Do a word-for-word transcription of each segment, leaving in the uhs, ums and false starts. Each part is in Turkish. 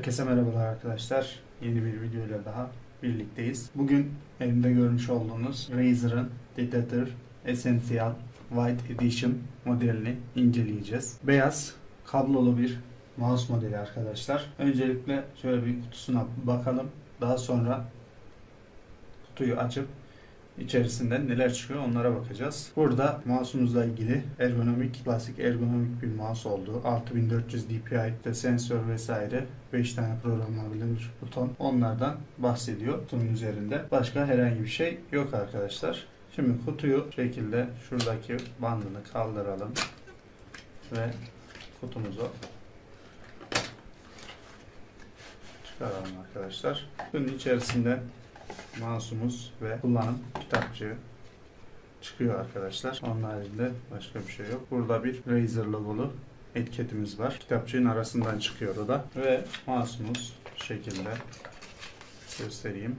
Herkese merhabalar arkadaşlar. Yeni bir videoyla daha birlikteyiz. Bugün elimde görmüş olduğunuz Razer'ın DeathAdder Essential White Edition modelini inceleyeceğiz. Beyaz kablolu bir mouse modeli arkadaşlar. Öncelikle şöyle bir kutusuna bakalım. Daha sonra kutuyu açıp içerisinden neler çıkıyor onlara bakacağız. Burada mouse'umuzla ilgili ergonomik, klasik ergonomik bir mouse olduğu, altı bin dört yüz D P I'de sensör vesaire, beş tane programlanabilir buton, onlardan bahsediyor kutunun üzerinde. Başka herhangi bir şey yok arkadaşlar. Şimdi kutuyu şekilde şuradaki bandını kaldıralım ve kutumuzu çıkaralım arkadaşlar. Kutunun içerisinde mouse'umuz ve kullanım kitapçığı çıkıyor arkadaşlar. Onun haricinde başka bir şey yok. Burada bir Razer logolu etiketimiz var. Kitapçığın arasından çıkıyor o da. Ve mouse'umuz şu şekilde, göstereyim.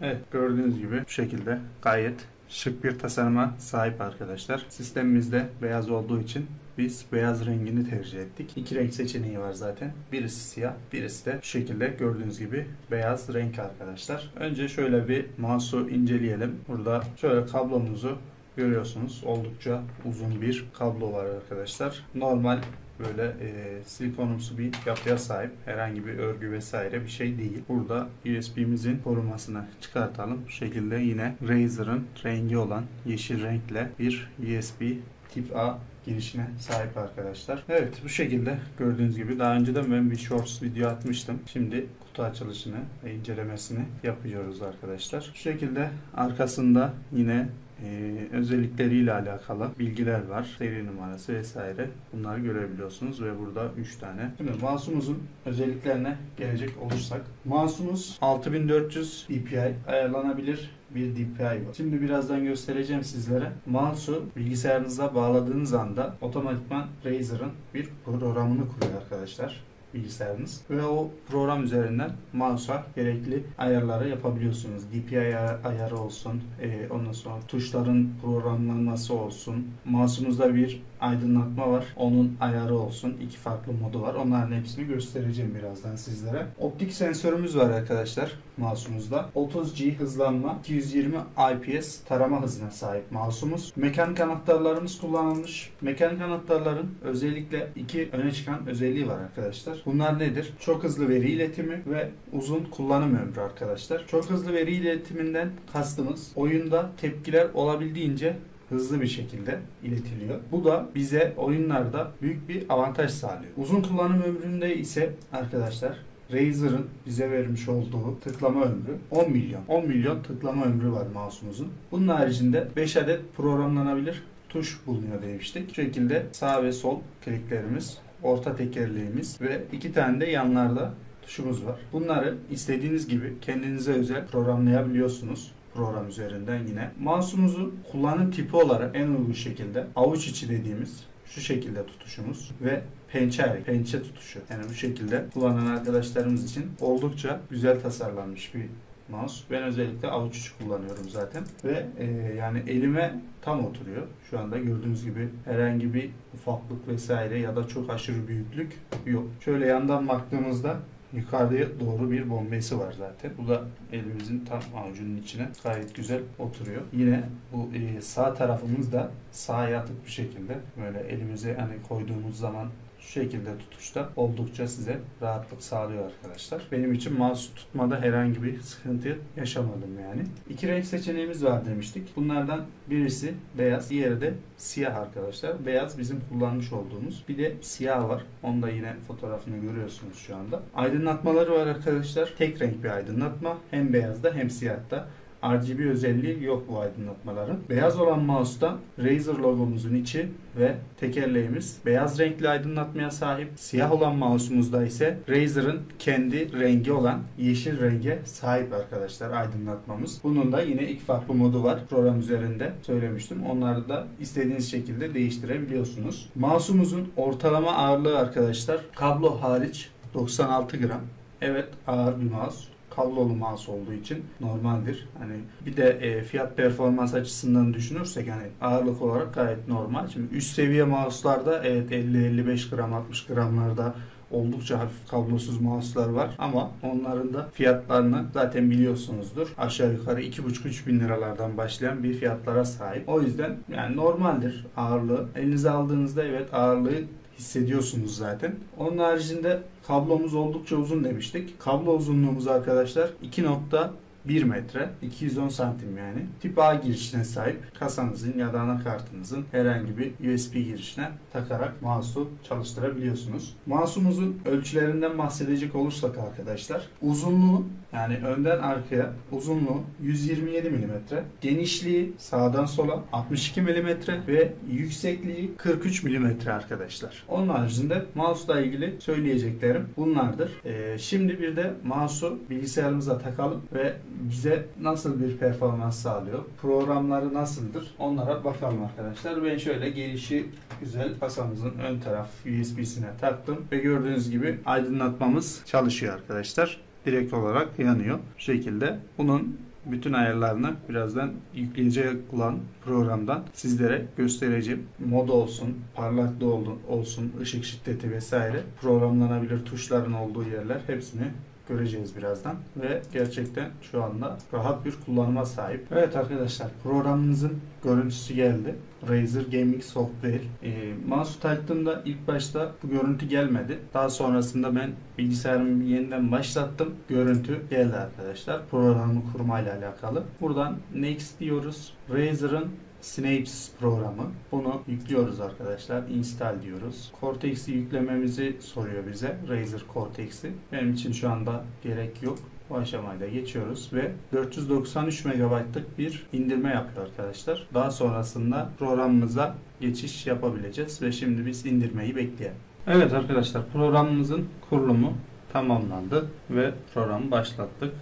Evet, gördüğünüz gibi bu şekilde gayet şık bir tasarıma sahip arkadaşlar. Sistemimizde beyaz olduğu için biz beyaz rengini tercih ettik. İki renk seçeneği var zaten. Birisi siyah, birisi de şu şekilde gördüğünüz gibi beyaz renk arkadaşlar. Önce şöyle bir mouse'u inceleyelim. Burada şöyle kablomuzu görüyorsunuz. Oldukça uzun bir kablo var arkadaşlar. Normal böyle e, silikonumsu bir yapıya sahip. Herhangi bir örgü vesaire bir şey değil. Burada U S B'mizin korumasını çıkartalım. Bu şekilde yine Razer'ın rengi olan yeşil renkle bir U S B tip A girişine sahip arkadaşlar. Evet, bu şekilde gördüğünüz gibi daha önceden ben bir shorts video atmıştım. Şimdi kutu açılışını ve incelemesini yapıyoruz arkadaşlar. Bu şekilde arkasında yine Ee, özellikleriyle alakalı bilgiler var. Seri numarası vesaire. Bunları görebiliyorsunuz ve burada üç tane. Şimdi mouse'umuzun özelliklerine gelecek olursak. Mouse'umuz altı bin dört yüz D P I ayarlanabilir bir D P I var. Şimdi birazdan göstereceğim sizlere. Mouse'u bilgisayarınıza bağladığınız anda otomatikman Razer'ın bir programını kuruyor arkadaşlar. Bilgisayarınız ve o program üzerinden mouse'a gerekli ayarları yapabiliyorsunuz. D P I ayarı olsun, e, ondan sonra tuşların programlanması olsun. Mouse'umuzda bir aydınlatma var, onun ayarı olsun. İki farklı modu var. Onların hepsini göstereceğim birazdan sizlere. Optik sensörümüz var arkadaşlar mouse'umuzda. otuz G hızlanma, iki yüz yirmi I P S tarama hızına sahip mouse'umuz. Mekanik anahtarlarımız kullanılmış. Mekanik anahtarların özellikle iki öne çıkan özelliği var arkadaşlar. Bunlar nedir? Çok hızlı veri iletimi ve uzun kullanım ömrü arkadaşlar. Çok hızlı veri iletiminden kastımız oyunda tepkiler olabildiğince hızlı bir şekilde iletiliyor. Bu da bize oyunlarda büyük bir avantaj sağlıyor. Uzun kullanım ömründe ise arkadaşlar Razer'ın bize vermiş olduğu tıklama ömrü on milyon. on milyon tıklama ömrü var mouse'umuzun. Bunun haricinde beş adet programlanabilir tuş bulunuyor demiştik. Bu şekilde sağ ve sol kliklerimiz, orta tekerleğimiz ve iki tane de yanlarda tuşumuz var. Bunları istediğiniz gibi kendinize özel programlayabiliyorsunuz. Program üzerinden yine mouse'umuzu kullanım tipi olarak en uygun şekilde avuç içi dediğimiz şu şekilde tutuşumuz ve pençe pençe tutuşu, yani bu şekilde kullanan arkadaşlarımız için oldukça güzel tasarlanmış bir mouse. Ben özellikle avuç içi kullanıyorum zaten ve e, yani elime tam oturuyor. Şu anda gördüğünüz gibi herhangi bir ufaklık vesaire ya da çok aşırı büyüklük yok. Şöyle yandan baktığımızda yukarıya doğru bir bombesi var zaten. Bu da elimizin tam avucunun içine gayet güzel oturuyor. Yine bu sağ tarafımız da sağa yatık bir şekilde böyle elimizi hani koyduğumuz zaman şu şekilde tutuşta oldukça size rahatlık sağlıyor arkadaşlar. Benim için mouse tutmada herhangi bir sıkıntı yaşamadım yani. İki renk seçeneğimiz var demiştik. Bunlardan birisi beyaz, diğeri de siyah arkadaşlar. Beyaz bizim kullanmış olduğumuz. Bir de siyah var. Onu da yine fotoğrafını görüyorsunuz şu anda. Aydınlatmaları var arkadaşlar. Tek renk bir aydınlatma. Hem beyazda hem siyahta. R G B özelliği yok bu aydınlatmaların. Beyaz olan mouse'da Razer logomuzun içi ve tekerleğimiz beyaz renkli aydınlatmaya sahip. Siyah olan mouse'umuzda ise Razer'ın kendi rengi olan yeşil renge sahip arkadaşlar aydınlatmamız. Bunun da yine iki farklı modu var. Program üzerinde söylemiştim. Onları da istediğiniz şekilde değiştirebiliyorsunuz. Mouse'umuzun ortalama ağırlığı arkadaşlar kablo hariç doksan altı gram. Evet, ağır bir mouse. kablolu mouse olduğu için normaldir. Hani bir de e, fiyat performans açısından düşünürsek hani ağırlık olarak gayet normal. Şimdi üst seviye mouse'larda evet elli elli beş gram altmış gramlarda oldukça hafif kablosuz mouse'lar var ama onların da fiyatlarını zaten biliyorsunuzdur. Aşağı yukarı iki buçuk üç bin liralardan başlayan bir fiyatlara sahip. O yüzden yani normaldir ağırlığı. Elinize aldığınızda evet ağırlığı hissediyorsunuz zaten. Onun haricinde kablomuz oldukça uzun demiştik. Kablo uzunluğumuz arkadaşlar iki nokta bir metre, iki yüz on santim yani. Tip A girişine sahip. Kasanızın ya da anakartınızın herhangi bir U S B girişine takarak mouse'u çalıştırabiliyorsunuz. Mouse'umuzun ölçülerinden bahsedecek olursak arkadaşlar, uzunluğu yani önden arkaya uzunluğu yüz yirmi yedi milimetre, genişliği sağdan sola altmış iki milimetre ve yüksekliği kırk üç milimetre arkadaşlar. Onun haricinde mouse'la ilgili söyleyeceklerim bunlardır. Ee, şimdi bir de mouse'u bilgisayarımıza takalım ve bize nasıl bir performans sağlıyor, programları nasıldır onlara bakalım arkadaşlar. Ben şöyle gelişi güzel kasamızın ön taraf U S B'sine taktım ve gördüğünüz gibi aydınlatmamız çalışıyor arkadaşlar. Direkt olarak yanıyor. Bu şekilde bunun bütün ayarlarını birazdan yükleyecek olan programdan sizlere göstereceğim. Mod olsun, parlaklık olsun, ışık şiddeti vesaire, programlanabilir tuşların olduğu yerler, hepsini göreceğiz birazdan ve gerçekten şu anda rahat bir kullanıma sahip. Evet arkadaşlar, programımızın görüntüsü geldi. Razer Gaming software. E, Mouse'u taktığımda ilk başta bu görüntü gelmedi. Daha sonrasında ben bilgisayarımı yeniden başlattım. Görüntü geldi arkadaşlar. Programı kurmayla alakalı. Buradan Next diyoruz. Razer'ın Snaps programı. Bunu yüklüyoruz arkadaşlar. Install diyoruz. Cortex'i yüklememizi soruyor bize. Razer Cortex'i. Benim için şu anda gerek yok. Bu aşamayla geçiyoruz ve dört yüz doksan üç megabaytlık bir indirme yapıyor arkadaşlar. Daha sonrasında programımıza geçiş yapabileceğiz ve şimdi biz indirmeyi bekleyelim. Evet arkadaşlar, programımızın kurulumu tamamlandı ve programı başlattık.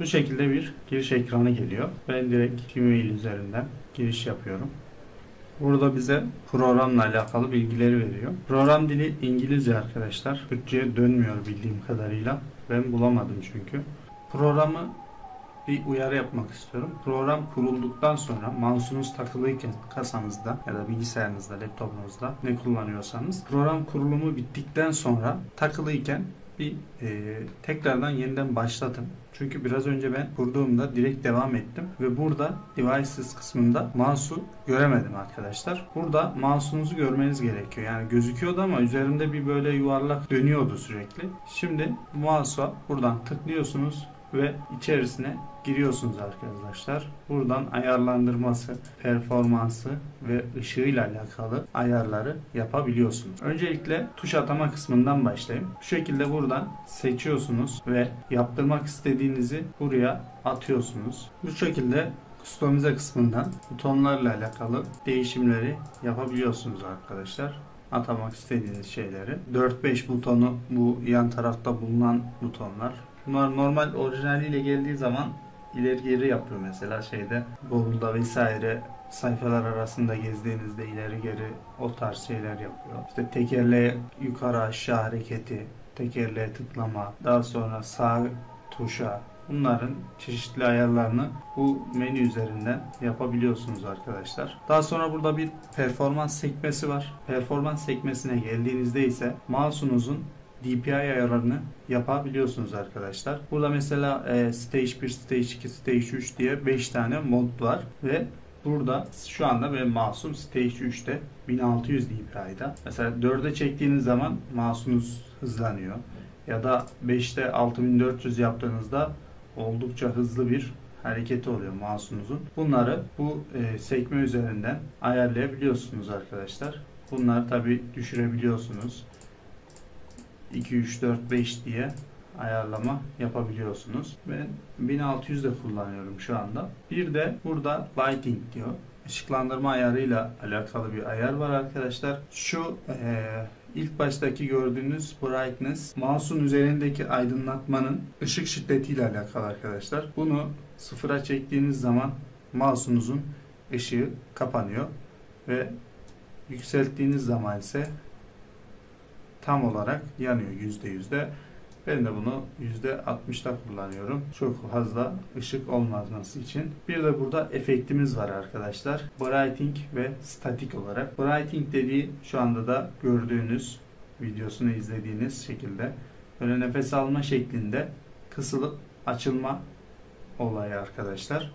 Bu şekilde bir giriş ekranı geliyor. Ben direkt Gmail üzerinden giriş yapıyorum. Burada bize programla alakalı bilgileri veriyor. Program dili İngilizce arkadaşlar. Türkçe'ye dönmüyor bildiğim kadarıyla. Ben bulamadım çünkü. Programı bir uyarı yapmak istiyorum. Program kurulduktan sonra mouse'unuz takılıyken kasanızda ya da bilgisayarınızda, laptopunuzda ne kullanıyorsanız, program kurulumu bittikten sonra takılıyken bir e, tekrardan yeniden başlatın. Çünkü biraz önce ben kurduğumda direkt devam ettim ve burada devices kısmında mouse'u göremedim arkadaşlar. Burada mouse'unuzu görmeniz gerekiyor. Yani gözüküyordu ama üzerinde bir böyle yuvarlak dönüyordu sürekli. Şimdi mouse'a buradan tıklıyorsunuz ve içerisine giriyorsunuz arkadaşlar. Buradan ayarlandırması, performansı ve ışığıyla alakalı ayarları yapabiliyorsunuz. Öncelikle tuş atama kısmından başlayayım. Bu şekilde buradan seçiyorsunuz ve yaptırmak istediğinizi buraya atıyorsunuz. Bu şekilde kustomize kısmından butonlarla alakalı değişimleri yapabiliyorsunuz arkadaşlar. Atamak istediğiniz şeyleri. dört beş butonu, bu yan tarafta bulunan butonlar. Bunlar normal orijinaliyle geldiği zaman ileri geri yapıyor mesela şeyde. Google'da vesaire sayfalar arasında gezdiğinizde ileri geri o tarz şeyler yapıyor. İşte tekerleğe yukarı aşağı hareketi, tekerleğe tıklama, daha sonra sağ tuşa. Bunların çeşitli ayarlarını bu menü üzerinden yapabiliyorsunuz arkadaşlar. Daha sonra burada bir performans sekmesi var. Performans sekmesine geldiğinizde ise mouse'unuzun D P I ayarlarını yapabiliyorsunuz arkadaşlar. Burada mesela e, Stage bir, Stage iki, Stage üç diye beş tane mod var ve burada şu anda benim mouse'um Stage üçte bin altı yüz D P I'da. Mesela dörde çektiğiniz zaman mouse'unuz hızlanıyor ya da beşte altı bin dört yüz yaptığınızda oldukça hızlı bir hareketi oluyor mouse'unuzun. Bunları bu e, sekme üzerinden ayarlayabiliyorsunuz arkadaşlar. Bunları tabi düşürebiliyorsunuz. iki, üç, dört, beş diye ayarlama yapabiliyorsunuz. Ben bin altı yüz de kullanıyorum şu anda. Bir de burada lighting diyor. Işıklandırma ayarıyla alakalı bir ayar var arkadaşlar. Şu e, ilk baştaki gördüğünüz brightness, mouse'un üzerindeki aydınlatmanın ışık şiddetiyle alakalı arkadaşlar. Bunu sıfıra çektiğiniz zaman mouse'unuzun ışığı kapanıyor ve yükselttiğiniz zaman ise tam olarak yanıyor yüzde yüzde. Ben de bunu yüzde altmış'da kullanıyorum. Çok fazla ışık olmaması için. Bir de burada efektimiz var arkadaşlar. Brighting ve statik olarak. Brighting dediği şu anda da gördüğünüz, videosunu izlediğiniz şekilde böyle nefes alma şeklinde kısılıp açılma olayı arkadaşlar.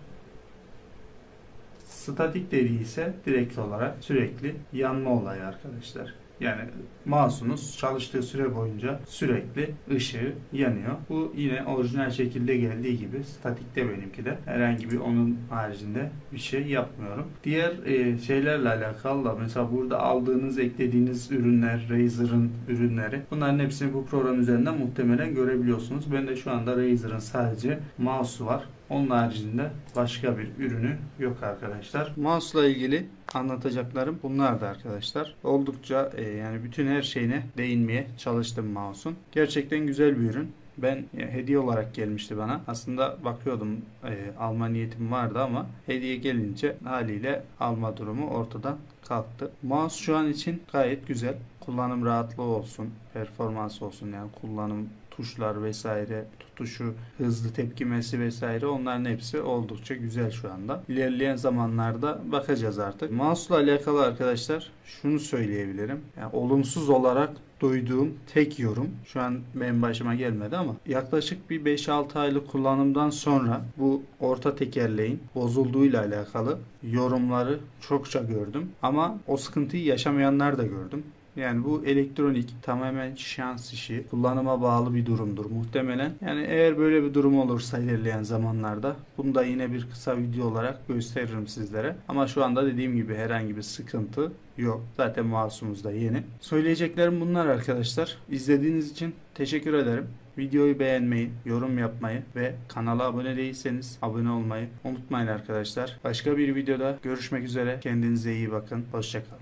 Statik dediği ise direkt olarak sürekli yanma olayı arkadaşlar. Yani mouse'unuz çalıştığı süre boyunca sürekli ışığı yanıyor. Bu yine orijinal şekilde geldiği gibi statikte benimki de. Herhangi bir onun haricinde bir şey yapmıyorum. Diğer e, şeylerle alakalı da mesela burada aldığınız, eklediğiniz ürünler, Razer'ın ürünleri. Bunların hepsini bu program üzerinden muhtemelen görebiliyorsunuz. Ben de şu anda Razer'ın sadece mouse'u var. Onun haricinde başka bir ürünü yok arkadaşlar. Mouse'la ilgili anlatacaklarım bunlardı arkadaşlar. Oldukça e, yani bütün her şeyine değinmeye çalıştım mouse'un. Gerçekten güzel bir ürün. Ben hediye olarak gelmişti bana. Aslında bakıyordum, e, alma niyetim vardı ama hediye gelince haliyle alma durumu ortadan kalktı. Mouse şu an için gayet güzel. Kullanım rahatlığı olsun, performans olsun, yani kullanım, tuşlar vesaire, tutuşu, hızlı tepkimesi vesaire, onların hepsi oldukça güzel şu anda. İlerleyen zamanlarda bakacağız artık. Mouse'la alakalı arkadaşlar şunu söyleyebilirim. Yani olumsuz olarak duyduğum tek yorum, şu an benim başıma gelmedi ama yaklaşık bir beş altı aylık kullanımdan sonra bu orta tekerleğin bozulduğuyla alakalı yorumları çokça gördüm. Ama o sıkıntıyı yaşamayanlar da gördüm. Yani bu elektronik, tamamen şans işi, kullanıma bağlı bir durumdur muhtemelen. Yani eğer böyle bir durum olursa ilerleyen zamanlarda bunu da yine bir kısa video olarak gösteririm sizlere. Ama şu anda dediğim gibi herhangi bir sıkıntı yok. Zaten mouse'umuz da yeni. Söyleyeceklerim bunlar arkadaşlar. İzlediğiniz için teşekkür ederim. Videoyu beğenmeyi, yorum yapmayı ve kanala abone değilseniz abone olmayı unutmayın arkadaşlar. Başka bir videoda görüşmek üzere. Kendinize iyi bakın. Hoşça kalın.